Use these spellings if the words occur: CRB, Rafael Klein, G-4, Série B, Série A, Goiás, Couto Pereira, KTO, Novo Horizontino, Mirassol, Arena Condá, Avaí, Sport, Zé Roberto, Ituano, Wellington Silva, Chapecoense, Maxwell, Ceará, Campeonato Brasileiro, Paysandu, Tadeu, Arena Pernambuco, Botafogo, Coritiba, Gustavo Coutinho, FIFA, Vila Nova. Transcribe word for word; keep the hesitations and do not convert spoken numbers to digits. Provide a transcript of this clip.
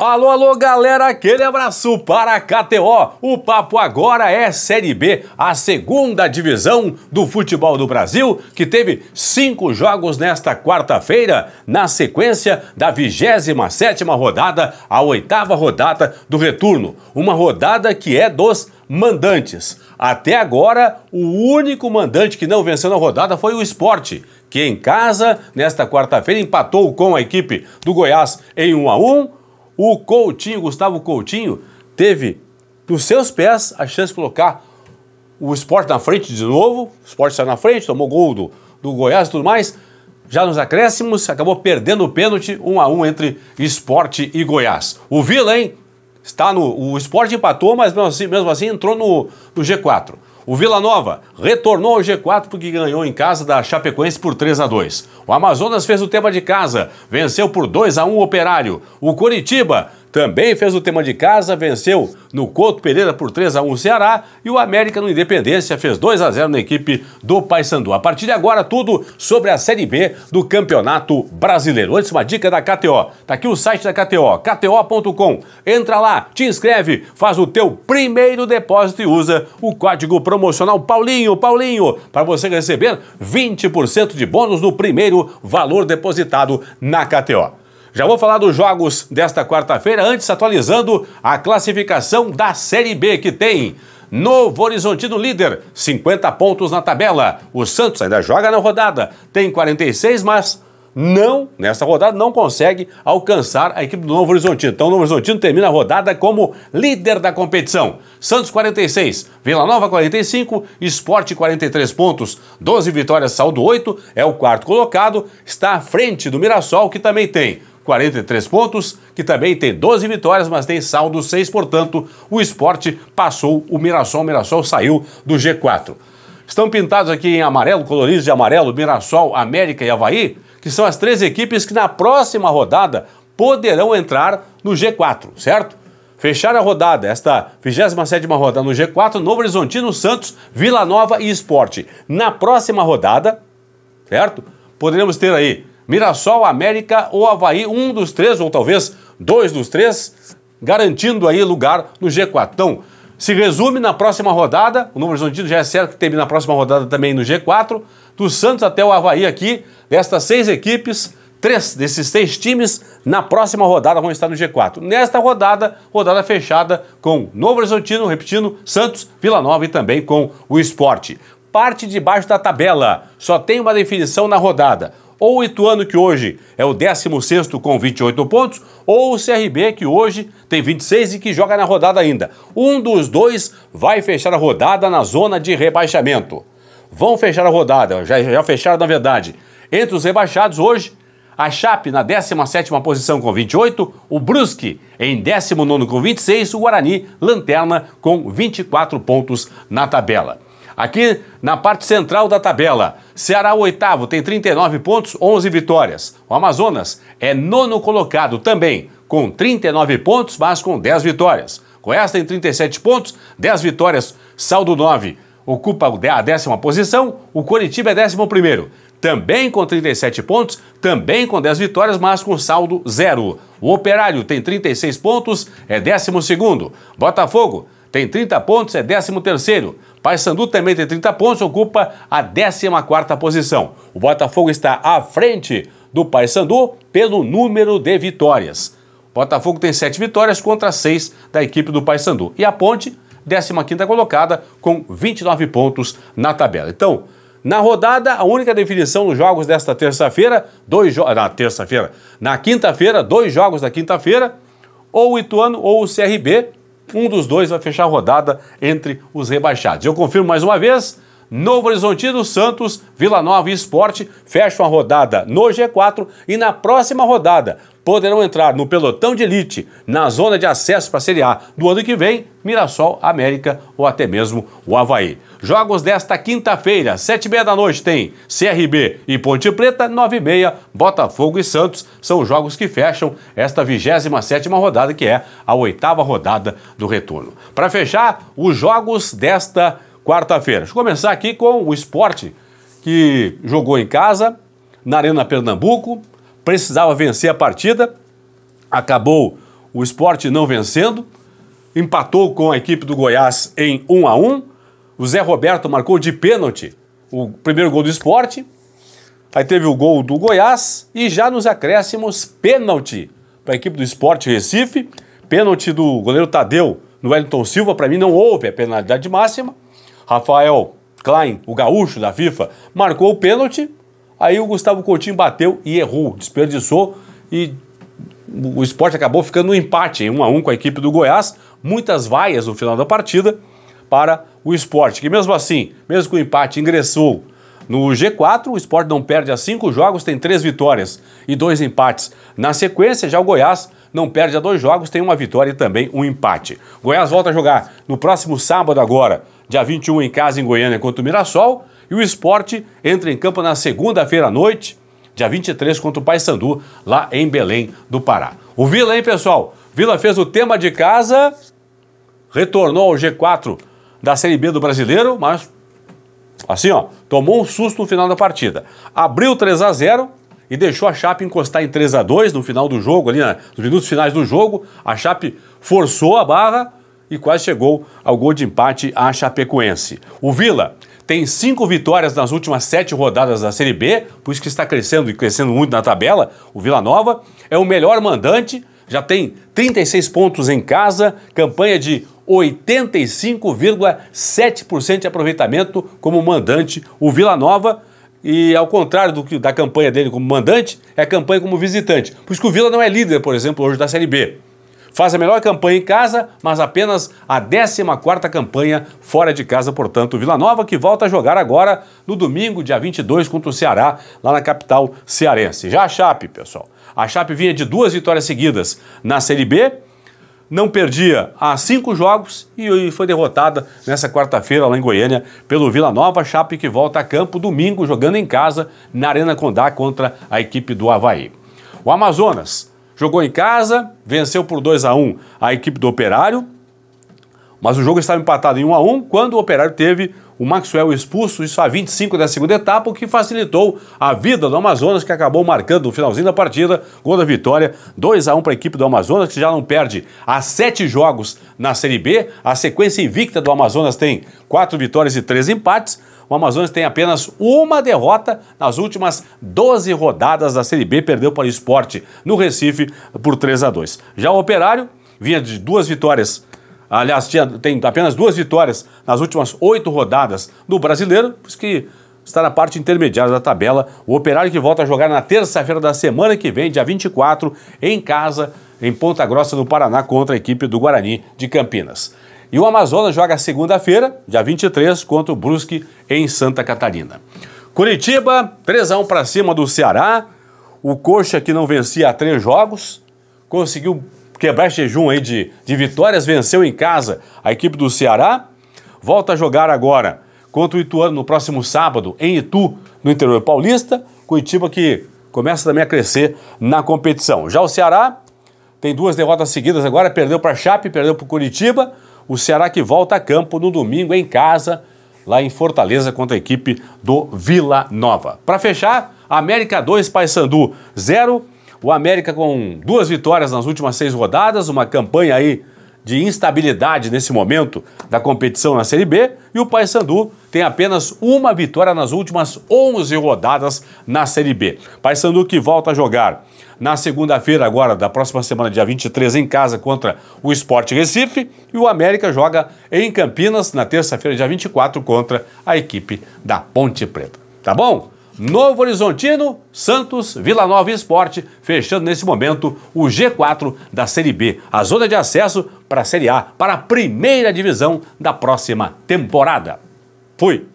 Alô, alô, galera, aquele abraço para a K T O. O papo agora é Série B, a segunda divisão do futebol do Brasil, que teve cinco jogos nesta quarta-feira, na sequência da vigésima sétima rodada, a oitava rodada do retorno. Uma rodada que é dos mandantes. Até agora, o único mandante que não venceu na rodada foi o Sport, que em casa, nesta quarta-feira, empatou com a equipe do Goiás em um a um. O Coutinho, Gustavo Coutinho, teve nos seus pés a chance de colocar o Sport na frente de novo. O Sport saiu na frente, tomou gol do, do Goiás e tudo mais. Já nos acréscimos, acabou perdendo o pênalti, um a um entre Sport e Goiás. O Vila, hein? Está no, o Sport empatou, mas mesmo assim, mesmo assim entrou no, no G quatro. O Vila Nova retornou ao G quatro porque ganhou em casa da Chapecoense por três a dois. O Amazonas fez o tema de casa, venceu por dois a um o Operário. O Coritiba também fez o tema de casa, venceu no Couto Pereira por três a um o Ceará. E o América no Independência fez dois a zero na equipe do Paysandu. A partir de agora, tudo sobre a Série B do Campeonato Brasileiro. Antes, uma dica da K T O. Tá aqui o site da K T O, K T O ponto com. Entra lá, te inscreve, faz o teu primeiro depósito e usa o código promocional Paulinho, Paulinho, para você receber vinte por cento de bônus no primeiro valor depositado na K T O. Já vou falar dos jogos desta quarta-feira, antes atualizando a classificação da Série B, que tem Novo Horizontino líder, cinquenta pontos na tabela. O Santos ainda joga na rodada, tem quarenta e seis, mas não, nessa rodada não consegue alcançar a equipe do Novo Horizontino. Então o Novo Horizontino termina a rodada como líder da competição. Santos quarenta e seis, Vila Nova quarenta e cinco, Sport quarenta e três pontos, doze vitórias, saldo oito, é o quarto colocado, está à frente do Mirassol, que também tem quarenta e três pontos, que também tem doze vitórias, mas tem saldo seis, portanto o Sport passou o Mirassol, o Mirassol saiu do G quatro. Estão pintados aqui em amarelo, coloridos de amarelo, Mirassol, América e Avaí, que são as três equipes que na próxima rodada poderão entrar no G quatro, certo? Fechar a rodada, esta vigésima sétima rodada no G quatro, Novo Horizontino, Santos, Vila Nova e Sport. Na próxima rodada, certo? Poderemos ter aí Mirassol, América ou Avaí, um dos três, ou talvez dois dos três, garantindo aí lugar no G quatro. Então, se resume na próxima rodada, o Novo Horizontino já é certo que termina na próxima rodada também no G quatro, do Santos até o Avaí aqui, destas seis equipes, três desses seis times na próxima rodada vão estar no G quatro. Nesta rodada, rodada fechada com Novo Horizontino, repetindo, Santos, Vila Nova e também com o Sport. Parte de baixo da tabela, só tem uma definição na rodada. Ou o Ituano, que hoje é o décimo sexto com vinte e oito pontos, ou o C R B, que hoje tem vinte e seis e que joga na rodada ainda. Um dos dois vai fechar a rodada na zona de rebaixamento. Vão fechar a rodada, já, já fecharam na verdade. Entre os rebaixados hoje, a Chape na décima sétima posição com vinte e oito, o Brusque em décimo nono com vinte e seis, o Guarani, lanterna, com vinte e quatro pontos na tabela. Aqui na parte central da tabela, Ceará o oitavo tem trinta e nove pontos, onze vitórias. O Amazonas é nono colocado também, com trinta e nove pontos, mas com dez vitórias. Goiás tem trinta e sete pontos, dez vitórias, saldo nove. Ocupa a décima posição, o Coritiba é décimo primeiro, também com trinta e sete pontos, também com dez vitórias, mas com saldo zero. O Operário tem trinta e seis pontos, é décimo segundo. Botafogo tem trinta pontos, é décimo terceiro. Paysandu também tem trinta pontos, ocupa a décima quarta posição. O Botafogo está à frente do Paysandu pelo número de vitórias. O Botafogo tem sete vitórias contra seis da equipe do Paysandu. E a Ponte, décima quinta colocada, com vinte e nove pontos na tabela. Então, na rodada, a única definição dos jogos desta terça-feira, dois jogos na terça-feira, na quinta-feira, dois jogos da quinta-feira, ou o Ituano ou o C R B, um dos dois vai fechar a rodada entre os rebaixados. Eu confirmo mais uma vez, Novo Horizontino, Santos, Vila Nova e Sport fecham a rodada no G quatro e na próxima rodada poderão entrar no pelotão de elite, na zona de acesso para a Série A do ano que vem, Mirassol, América ou até mesmo o Avaí. Jogos desta quinta-feira, sete e meia da noite tem C R B e Ponte Preta, nove e meia, Botafogo e Santos, são os jogos que fecham esta vigésima sétima rodada, que é a oitava rodada do retorno. Para fechar, os jogos desta quarta-feira. Deixa eu começar aqui com o Sport, que jogou em casa, na Arena Pernambuco, precisava vencer a partida, acabou o Sport não vencendo, empatou com a equipe do Goiás em um a um, o Zé Roberto marcou de pênalti o primeiro gol do Sport, aí teve o gol do Goiás e já nos acréscimos pênalti para a equipe do Sport Recife, pênalti do goleiro Tadeu no Wellington Silva, para mim não houve a penalidade máxima, Rafael Klein, o gaúcho da FIFA, marcou o pênalti, aí o Gustavo Coutinho bateu e errou, desperdiçou e o Sport acabou ficando no empate em um a um com a equipe do Goiás, muitas vaias no final da partida para o Sport, que mesmo assim, mesmo com o empate, ingressou no G quatro, o Sport não perde a cinco jogos, tem três vitórias e dois empates na sequência, já o Goiás não perde a dois jogos, tem uma vitória e também um empate. O Goiás volta a jogar no próximo sábado agora, dia vinte e um, em casa em Goiânia contra o Mirassol, e o Sport entra em campo na segunda-feira à noite, dia vinte e três, contra o Paysandu, lá em Belém do Pará. O Vila, hein, pessoal? Vila fez o tema de casa, retornou ao G quatro da Série B do Brasileiro, mas assim, ó, tomou um susto no final da partida. Abriu três a zero e deixou a Chape encostar em três a dois no final do jogo, ali, né, nos minutos finais do jogo. A Chape forçou a barra e quase chegou ao gol de empate à Chapecoense. O Vila tem cinco vitórias nas últimas sete rodadas da Série B, por isso que está crescendo e crescendo muito na tabela. O Vila Nova é o melhor mandante, já tem trinta e seis pontos em casa, campanha de oitenta e cinco vírgula sete por cento de aproveitamento como mandante, o Vila Nova, e ao contrário do que, da campanha dele como mandante, é a campanha como visitante. Por isso que o Vila não é líder, por exemplo, hoje da Série B. Faz a melhor campanha em casa, mas apenas a décima quarta campanha fora de casa, portanto, o Vila Nova, que volta a jogar agora no domingo, dia vinte e dois, contra o Ceará, lá na capital cearense. Já a Chape, pessoal, a Chape vinha de duas vitórias seguidas na Série B, não perdia há cinco jogos e foi derrotada nessa quarta-feira lá em Goiânia pelo Vila Nova. Chape que volta a campo domingo, jogando em casa na Arena Condá contra a equipe do Avaí. O Amazonas jogou em casa, venceu por dois a um a equipe do Operário, mas o jogo estava empatado em um a um quando o Operário teve o Maxwell expulso, isso a vinte e cinco da segunda etapa, o que facilitou a vida do Amazonas, que acabou marcando no finalzinho da partida, gol da vitória, dois a um para a equipe do Amazonas, que já não perde há sete jogos na Série B, a sequência invicta do Amazonas tem quatro vitórias e três empates, o Amazonas tem apenas uma derrota nas últimas doze rodadas da Série B, perdeu para o Sport no Recife por três a dois. Já o Operário vinha de duas vitórias, aliás, tinha, tem apenas duas vitórias nas últimas oito rodadas do Brasileiro, por isso que está na parte intermediária da tabela. O Operário que volta a jogar na terça-feira da semana que vem, dia vinte e quatro, em casa, em Ponta Grossa, no Paraná, contra a equipe do Guarani de Campinas. E o Amazonas joga segunda-feira, dia vinte e três, contra o Brusque, em Santa Catarina. Coritiba, três a um para cima do Ceará. O Coxa, que não vencia há três jogos, conseguiu quebrar esse jejum aí de, de vitórias, venceu em casa a equipe do Ceará. Volta a jogar agora contra o Ituano no próximo sábado, em Itu, no interior paulista. Coritiba que começa também a crescer na competição. Já o Ceará tem duas derrotas seguidas agora, perdeu para a Chape, perdeu para o Coritiba. O Ceará que volta a campo no domingo em casa, lá em Fortaleza, contra a equipe do Vila Nova. Para fechar, América dois, Paysandu zero. O América com duas vitórias nas últimas seis rodadas, uma campanha aí de instabilidade nesse momento da competição na Série B. E o Paysandu tem apenas uma vitória nas últimas onze rodadas na Série B. Paysandu que volta a jogar na segunda-feira agora, da próxima semana, dia vinte e três, em casa contra o Sport Recife. E o América joga em Campinas, na terça-feira, dia vinte e quatro, contra a equipe da Ponte Preta. Tá bom? Novo Horizontino, Santos, Vila Nova e Sport, fechando nesse momento o G quatro da Série B, a zona de acesso para a Série A, para a primeira divisão da próxima temporada. Fui!